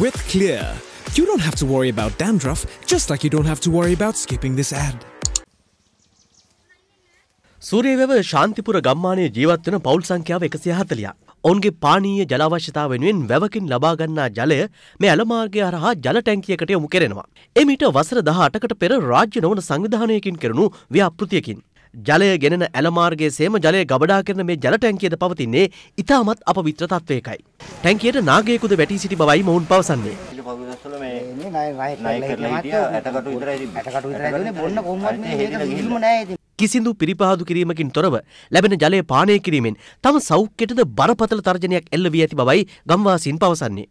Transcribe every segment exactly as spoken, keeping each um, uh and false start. With Clear, you don't have to worry about dandruff, just like you don't have to worry about skipping this ad. සූරියවැව Shantipura ගම්මානයේ ජීවත් වෙන පවුල් සංඛ්‍යාව එකසිය හතළිහක්. ඔවුන්ගේ පානීය ජල අවශ්‍යතාව වෙනුවෙන් වැවකින් ලබා ගන්නා ජලය මේ ඇලමාර්ගය හරහා ජල ටැංකියකට යොමු කරනවා. එමෙිට වසර දහ අටකට පෙර රාජ්‍ය නොවන සංවිධානයකින් කරනු ව්‍යාපෘතියකින් ජලය ගෙනෙන ඇලමාර්ගයේ සේම ජලය ගබඩා කරන මේ ජල ටැංකියද පවතින්නේ ඉතාමත් අපවිත්‍ර තත්වයකයි. ටැංකියට නාගයෙකුද වැටි සිටි බවයි මොවුන් පවසන්නේ. කිසිදු පිරිපහදු කිරීමකින් තොරව ලැබෙන ජලය පානය කිරීමෙන් තම සෞඛ්‍යයටද බරපතල තර්ජනයක් එල්ල වී ඇති බවයි ගම්වාසීන් පවසන්නේ.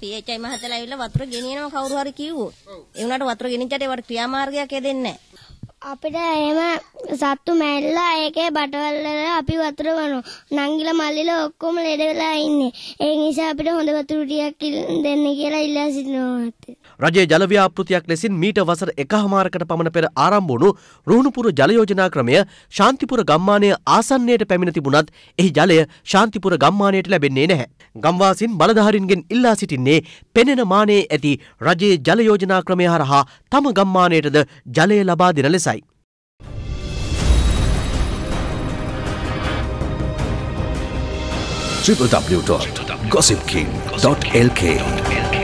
පීඑච්යි මහත්තයලා ඇවිල්ලා වතුර ගෙනියනවා කවුරු හරි කිව්වොත්. ඒ වුණාට වතුර ගෙනිච්චාට ඒවට ක්‍රියාමාර්ගයක් හදෙන්නේ නැහැ. අපිට එහෙම සත්තු මැරිලා ඒකේ බටවල් වල අපි වතුර වනෝ. නංගිලා මල්ලිලා ඔක්කොම ලෙඩ වෙලා ඉන්නේ. ඒ නිසා අපිට හොඳ වතුර ටිකක් දෙන්න කියලා ඉල්ලා සිටිනවා. රජයේ ජල ව්‍යාපෘතියක් ලෙසින් මීට වසර එකහමාරකට පමණ පෙර ආරම්භ වුණු රුහුණුපුර ජල යෝජනා ක්‍රමය ශාන්තිපුර ගම්මානයේ ආසන්නයට පැමිණ තිබුණත් එහි ජලය ශාන්තිපුර ගම්මානයට ලැබෙන්නේ නැහැ. ගම්වාසීන් බලධාරීන්ගෙන් ඉල්ලා සිටින්නේ පෙනෙන මානයේ ඇති රජයේ ජල යෝජනා ක්‍රමය හරහා තම ගම්මානයටද ජලය ලබා දෙන ලෙසයි. double u double u double u dot gossip king dot l k